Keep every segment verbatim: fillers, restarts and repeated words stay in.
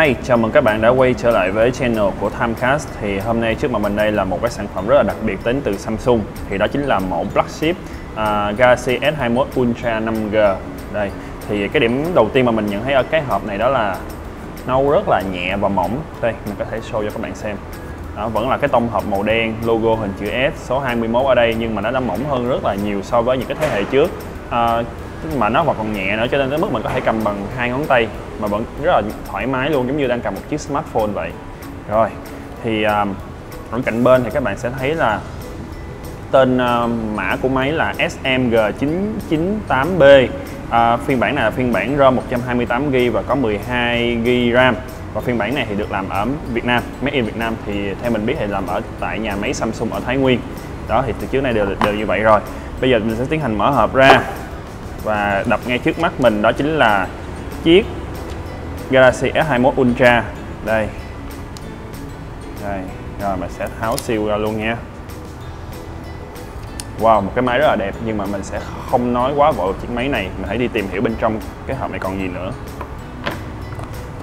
Hi, chào mừng các bạn đã quay trở lại với channel của Timescast. Thì hôm nay trước mặt mình đây là một cái sản phẩm rất là đặc biệt đến từ Samsung. Thì đó chính là mẫu flagship uh, Galaxy S hai mươi mốt Ultra năm G. Đây, thì cái điểm đầu tiên mà mình nhận thấy ở cái hộp này đó là nó rất là nhẹ và mỏng. Đây, mình có thể show cho các bạn xem. Đó, vẫn là cái tông hộp màu đen, logo hình chữ S, số hai mươi mốt ở đây, nhưng mà nó đã mỏng hơn rất là nhiều so với những cái thế hệ trước. Uh, mà nó vẫn còn nhẹ nữa, cho nên tới mức mình có thể cầm bằng hai ngón tay mà vẫn rất là thoải mái luôn, giống như đang cầm một chiếc smartphone vậy. Rồi thì um, ở cạnh bên thì các bạn sẽ thấy là tên uh, mã của máy là S M G chín chín tám B. uh, phiên bản này là phiên bản ROM một trăm hai mươi tám gi ga bai và có mười hai gi ga bai RAM, và phiên bản này thì được làm ở Việt Nam, made in Việt Nam, thì theo mình biết thì làm ở tại nhà máy Samsung ở Thái Nguyên. Đó thì từ trước nay đều đều như vậy rồi. Bây giờ mình sẽ tiến hành mở hộp ra và đập ngay trước mắt mình, đó chính là chiếc Galaxy S hai mươi mốt Ultra. Đây, đây, rồi mình sẽ tháo siêu ra luôn nha. Wow, một cái máy rất là đẹp, nhưng mà mình sẽ không nói quá vội chiếc máy này, mình hãy đi tìm hiểu bên trong cái hộp này còn gì nữa.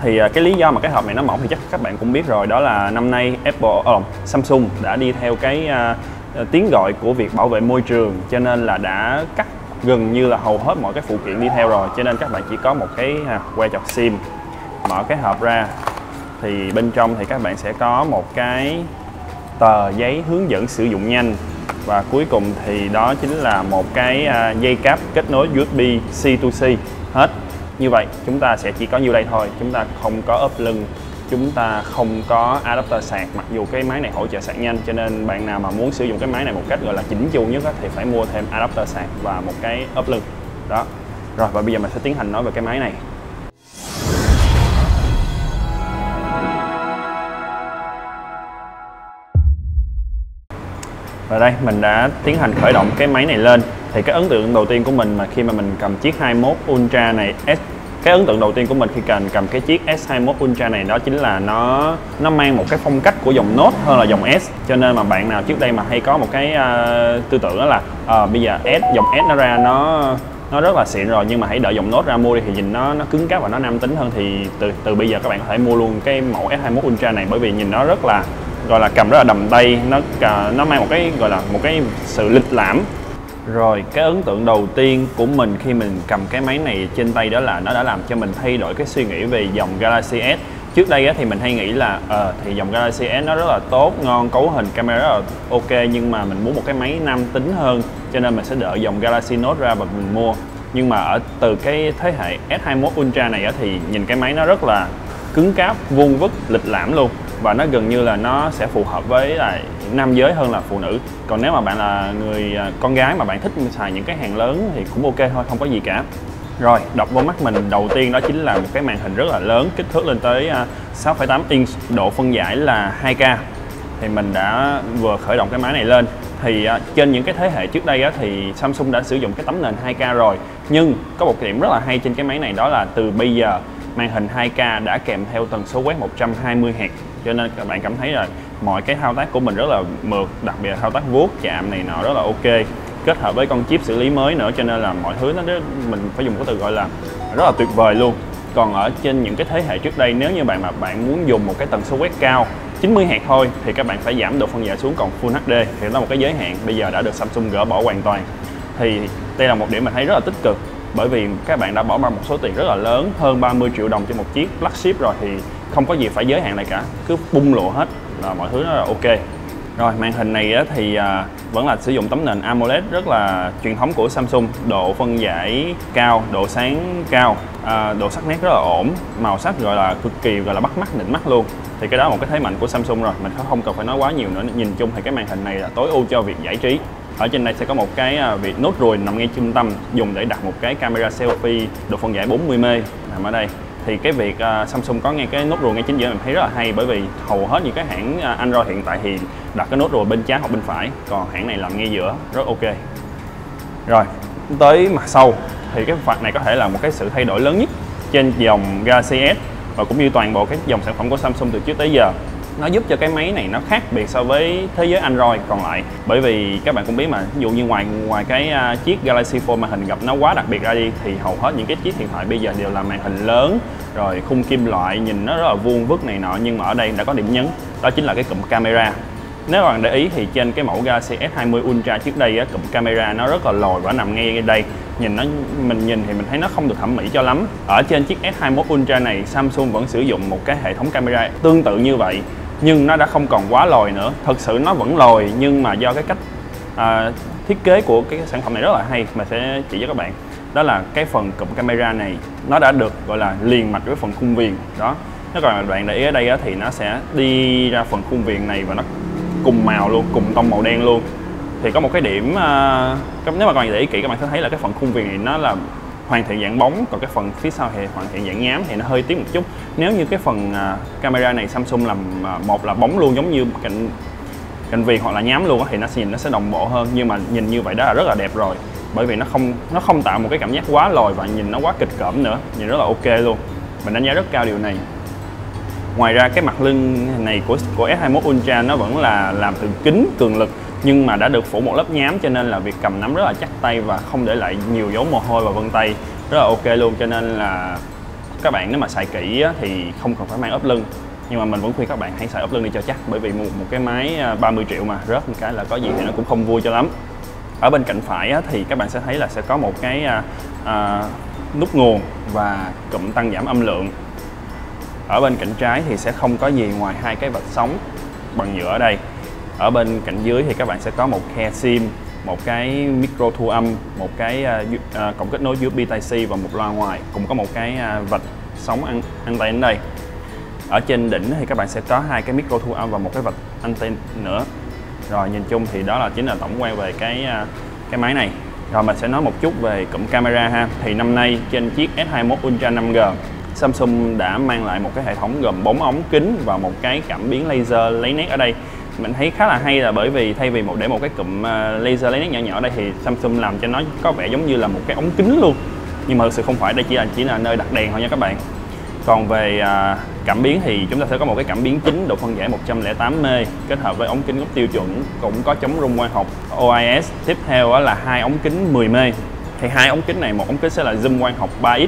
Thì cái lý do mà cái hộp này nó mỏng thì chắc các bạn cũng biết rồi, đó là năm nay Apple, oh, Samsung đã đi theo cái uh, tiếng gọi của việc bảo vệ môi trường, cho nên là đã cắt gần như là hầu hết mọi cái phụ kiện đi theo rồi, cho nên các bạn chỉ có một cái que chọc sim. Mở cái hộp ra thì bên trong thì các bạn sẽ có một cái tờ giấy hướng dẫn sử dụng nhanh, và cuối cùng thì đó chính là một cái dây cáp kết nối u ét bê C to C. Hết. Như vậy chúng ta sẽ chỉ có nhiêu đây thôi, chúng ta không có ốp lưng, chúng ta không có adapter sạc, mặc dù cái máy này hỗ trợ sạc nhanh, cho nên bạn nào mà muốn sử dụng cái máy này một cách gọi là chỉnh chu nhất thì phải mua thêm adapter sạc và một cái ốp lưng. Đó. Rồi, và bây giờ mình sẽ tiến hành nói về cái máy này. Và đây, mình đã tiến hành khởi động cái máy này lên. Thì cái ấn tượng đầu tiên của mình mà khi mà mình cầm chiếc hai mươi mốt Ultra này, cái ấn tượng đầu tiên của mình khi cần cầm cái chiếc S hai mươi mốt Ultra này đó chính là nó nó mang một cái phong cách của dòng Note hơn là dòng S, cho nên mà bạn nào trước đây mà hay có một cái uh, tư tưởng đó là uh, bây giờ S, dòng S nó ra nó nó rất là xịn rồi, nhưng mà hãy đợi dòng Note ra mua đi thì nhìn nó nó cứng cáp và nó nam tính hơn, thì từ từ bây giờ các bạn có thể mua luôn cái mẫu S hai mươi mốt Ultra này, bởi vì nhìn nó rất là gọi là cầm rất là đầm tay, nó uh, nó mang một cái gọi là một cái sự lịch lãm. Rồi, cái ấn tượng đầu tiên của mình khi mình cầm cái máy này trên tay đó là nó đã làm cho mình thay đổi cái suy nghĩ về dòng Galaxy S. Trước đây thì mình hay nghĩ là ờ, thì dòng Galaxy S nó rất là tốt, ngon, cấu hình camera rất là ok, nhưng mà mình muốn một cái máy nam tính hơn, cho nên mình sẽ đợi dòng Galaxy Note ra và mình mua. Nhưng mà ở từ cái thế hệ S hai mươi mốt Ultra này thì nhìn cái máy nó rất là cứng cáp, vuông vức, lịch lãm luôn, và nó gần như là nó sẽ phù hợp với lại nam giới hơn là phụ nữ. Còn nếu mà bạn là người con gái mà bạn thích xài những cái hàng lớn thì cũng ok thôi, không có gì cả. Rồi, đập vô mắt mình đầu tiên đó chính là một cái màn hình rất là lớn, kích thước lên tới sáu phẩy tám inch, độ phân giải là hai K. Thì mình đã vừa khởi động cái máy này lên. Thì trên những cái thế hệ trước đây thì Samsung đã sử dụng cái tấm nền hai K rồi, nhưng có một cái điểm rất là hay trên cái máy này, đó là từ bây giờ màn hình hai K đã kèm theo tần số quét một trăm hai mươi héc, cho nên các bạn cảm thấy là mọi cái thao tác của mình rất là mượt, đặc biệt là thao tác vuốt chạm này nọ rất là ok, kết hợp với con chip xử lý mới nữa, cho nên là mọi thứ nó mình phải dùng cái từ gọi là rất là tuyệt vời luôn. Còn ở trên những cái thế hệ trước đây, nếu như bạn mà bạn muốn dùng một cái tần số quét cao chín mươi héc thôi thì các bạn phải giảm độ phân giải xuống còn Full hát đê, thì đó là một cái giới hạn bây giờ đã được Samsung gỡ bỏ hoàn toàn. Thì đây là một điểm mình thấy rất là tích cực, bởi vì các bạn đã bỏ ra một số tiền rất là lớn, hơn ba mươi triệu đồng cho một chiếc flagship rồi, thì không có gì phải giới hạn lại cả, cứ bung lộ hết là mọi thứ nó là ok. Rồi, màn hình này thì vẫn là sử dụng tấm nền AMOLED rất là truyền thống của Samsung, độ phân giải cao, độ sáng cao, độ sắc nét rất là ổn, màu sắc gọi là cực kỳ gọi là bắt mắt, nịnh mắt luôn. Thì cái đó là một cái thế mạnh của Samsung rồi, mình không cần phải nói quá nhiều nữa. Nhìn chung thì cái màn hình này là tối ưu cho việc giải trí. Ở trên đây sẽ có một cái vị nốt ruồi nằm ngay trung tâm, dùng để đặt một cái camera selfie độ phân giải bốn mươi mê ga bai nằm ở đây. Thì cái việc uh, Samsung có ngay cái nút ruồi ngay chính giữa mình thấy rất là hay, bởi vì hầu hết những cái hãng uh, Android hiện tại thì đặt cái nút ruồi bên trái hoặc bên phải, còn hãng này làm ngay giữa, rất ok. Rồi, tới mặt sau thì cái phạt này có thể là một cái sự thay đổi lớn nhất trên dòng Galaxy S và cũng như toàn bộ các dòng sản phẩm của Samsung từ trước tới giờ. nó giúp cho cái máy này nó khác biệt so với thế giới Android còn lại. Bởi vì các bạn cũng biết mà, ví dụ như ngoài ngoài cái uh, chiếc Galaxy Fold màn hình gập nó quá đặc biệt ra đi thì hầu hết những cái chiếc điện thoại bây giờ đều là màn hình lớn, rồi khung kim loại nhìn nó rất là vuông vức này nọ, nhưng mà ở đây đã có điểm nhấn, đó chính là cái cụm camera. Nếu bạn để ý thì trên cái mẫu Galaxy S hai mươi Ultra trước đây á, cụm camera nó rất là lồi và nằm ngay đây. Nhìn nó, mình nhìn thì mình thấy nó không được thẩm mỹ cho lắm. Ở trên chiếc S hai mươi mốt Ultra này, Samsung vẫn sử dụng một cái hệ thống camera tương tự như vậy, nhưng nó đã không còn quá lồi nữa. Thật sự nó vẫn lồi, nhưng mà do cái cách à, thiết kế của cái sản phẩm này rất là hay, mình sẽ chỉ cho các bạn. Đó là cái phần cụm camera này nó đã được gọi là liền mạch với phần khung viền đó. Nếu các bạn để ý ở đây á, thì nó sẽ đi ra phần khung viền này và nó cùng màu luôn, cùng tông màu đen luôn. Thì có một cái điểm, uh, nếu mà các bạn để ý kỹ các bạn sẽ thấy là cái phần khung viền này nó là hoàn thiện dạng bóng, còn cái phần phía sau thì hoàn thiện dạng nhám, thì nó hơi tiếc một chút. Nếu như cái phần uh, camera này Samsung làm uh, một là bóng luôn giống như cạnh cạnh viền hoặc là nhám luôn thì nó sẽ nhìn nó sẽ đồng bộ hơn, nhưng mà nhìn như vậy đó là rất là đẹp rồi. Bởi vì nó không nó không tạo một cái cảm giác quá lồi và nhìn nó quá kịch cỡm nữa, nhìn rất là ok luôn. Mình đánh giá rất cao điều này. Ngoài ra cái mặt lưng này của của S hai mươi mốt Ultra nó vẫn là làm từ kính cường lực, nhưng mà đã được phủ một lớp nhám, cho nên là việc cầm nắm rất là chắc tay và không để lại nhiều dấu mồ hôi và vân tay, rất là ok luôn. Cho nên là các bạn nếu mà xài kỹ thì không cần phải mang ốp lưng, nhưng mà mình vẫn khuyên các bạn hãy xài ốp lưng đi cho chắc, bởi vì một, một cái máy ba mươi triệu mà rớt một cái là có gì thì nó cũng không vui cho lắm. Ở bên cạnh phải thì các bạn sẽ thấy là sẽ có một cái à, nút nguồn và cụm tăng giảm âm lượng. Ở bên cạnh trái thì sẽ không có gì ngoài hai cái vạch sóng bằng nhựa ở đây. Ở bên cạnh dưới thì các bạn sẽ có một khe sim, một cái micro thu âm, một cái uh, cổng kết nối u ét bê Type C và một loa ngoài. Cũng có một cái uh, vạch sóng an anten ở đây. Ở trên đỉnh thì các bạn sẽ có hai cái micro thu âm và một cái vạch anten nữa. Rồi nhìn chung thì đó là chính là tổng quan về cái uh, cái máy này. Rồi mình sẽ nói một chút về cụm camera ha. Thì năm nay trên chiếc S hai mươi mốt Ultra năm G, Samsung đã mang lại một cái hệ thống gồm bốn ống kính và một cái cảm biến laser lấy nét ở đây. Mình thấy khá là hay là bởi vì thay vì một để một cái cụm laser lấy nét nhỏ nhỏ ở đây thì Samsung làm cho nó có vẻ giống như là một cái ống kính luôn. Nhưng mà thực sự không phải, đây chỉ là chỉ là nơi đặt đèn thôi nha các bạn. Còn về cảm biến thì chúng ta sẽ có một cái cảm biến chính độ phân giải một trăm lẻ tám mê ga kết hợp với ống kính góc tiêu chuẩn, cũng có chống rung quang học O I S. Tiếp theo là hai ống kính mười mê ga. Thì hai ống kính này, một ống kính sẽ là zoom quang học ba x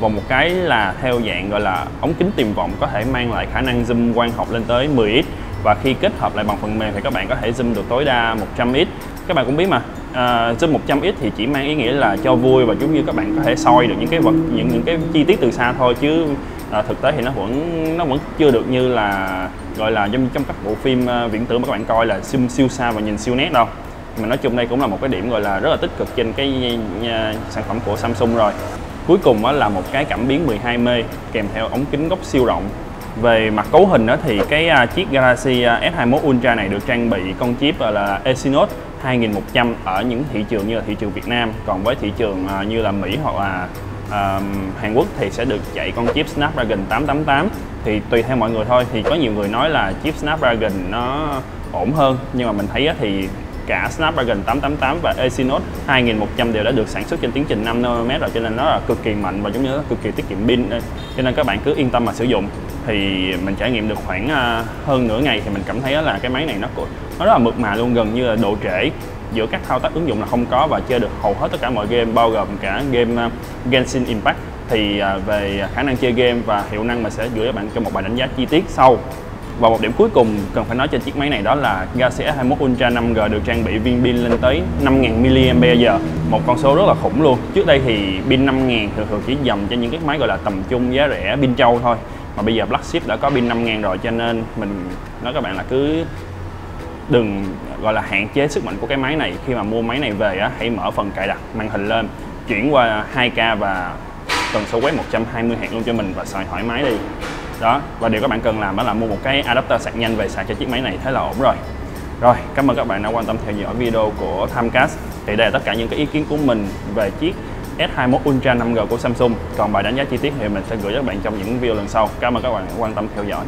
và một cái là theo dạng gọi là ống kính tiềm vọng, có thể mang lại khả năng zoom quang học lên tới mười x, và khi kết hợp lại bằng phần mềm thì các bạn có thể zoom được tối đa một trăm x. Các bạn cũng biết mà, uh, zoom một trăm x thì chỉ mang ý nghĩa là cho vui và giống như các bạn có thể soi được những cái vật những những cái chi tiết từ xa thôi, chứ uh, thực tế thì nó vẫn nó vẫn chưa được như là gọi là giống trong các bộ phim uh, viễn tưởng mà các bạn coi là zoom siêu xa và nhìn siêu nét đâu. Mà nói chung đây cũng là một cái điểm gọi là rất là tích cực trên cái uh, sản phẩm của Samsung rồi. Cuối cùng là một cái cảm biến mười hai mê ga kèm theo ống kính góc siêu rộng. Về mặt cấu hình thì cái chiếc Galaxy S hai mươi mốt Ultra này được trang bị con chip là Exynos hai nghìn một trăm ở những thị trường như là thị trường Việt Nam. Còn với thị trường như là Mỹ hoặc là uh, Hàn Quốc thì sẽ được chạy con chip Snapdragon tám tám tám. Thì tùy theo mọi người thôi, thì có nhiều người nói là chip Snapdragon nó ổn hơn, nhưng mà mình thấy thì cả Snapdragon tám tám tám và Exynos hai nghìn một trăm đều đã được sản xuất trên tiến trình năm nanomet rồi, cho nên nó là cực kỳ mạnh và giống như nó cực kỳ tiết kiệm pin, cho nên các bạn cứ yên tâm mà sử dụng. Thì mình trải nghiệm được khoảng hơn nửa ngày thì mình cảm thấy là cái máy này nó nó rất là mượt mà luôn, gần như là độ trễ giữa các thao tác ứng dụng là không có, và chơi được hầu hết tất cả mọi game bao gồm cả game Genshin Impact. Thì về khả năng chơi game và hiệu năng mình sẽ gửi các bạn cho một bài đánh giá chi tiết sau. Và một điểm cuối cùng cần phải nói trên chiếc máy này đó là Galaxy S hai mươi mốt Ultra năm G được trang bị viên pin lên tới năm nghìn mAh, một con số rất là khủng luôn. Trước đây thì pin năm nghìn thường thường chỉ dành cho những cái máy gọi là tầm trung giá rẻ, pin trâu thôi, mà bây giờ flagship đã có pin năm nghìn rồi, cho nên mình nói các bạn là cứ đừng gọi là hạn chế sức mạnh của cái máy này. Khi mà mua máy này về á, hãy mở phần cài đặt màn hình lên, chuyển qua hai K và tần số quét một trăm hai mươi héc luôn cho mình và xài thoải mái đi. Đó, và điều các bạn cần làm đó là mua một cái adapter sạc nhanh về sạc cho chiếc máy này, thế là ổn rồi. Rồi, cảm ơn các bạn đã quan tâm theo dõi video của Timecast. Thì đây là tất cả những cái ý kiến của mình về chiếc S hai mươi mốt Ultra năm G của Samsung. Còn bài đánh giá chi tiết thì mình sẽ gửi cho các bạn trong những video lần sau. Cảm ơn các bạn đã quan tâm theo dõi.